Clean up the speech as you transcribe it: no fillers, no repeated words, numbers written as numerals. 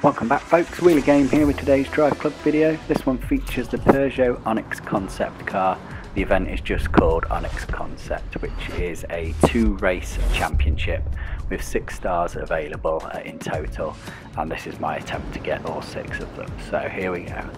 Welcome back folks, Wheelie Game here with today's Drive Club video. This one features the Peugeot Onyx Concept car. The event is just called Onyx Concept, which is a 2-race championship with 6 stars available in total, and this is my attempt to get all 6 of them, so here we go.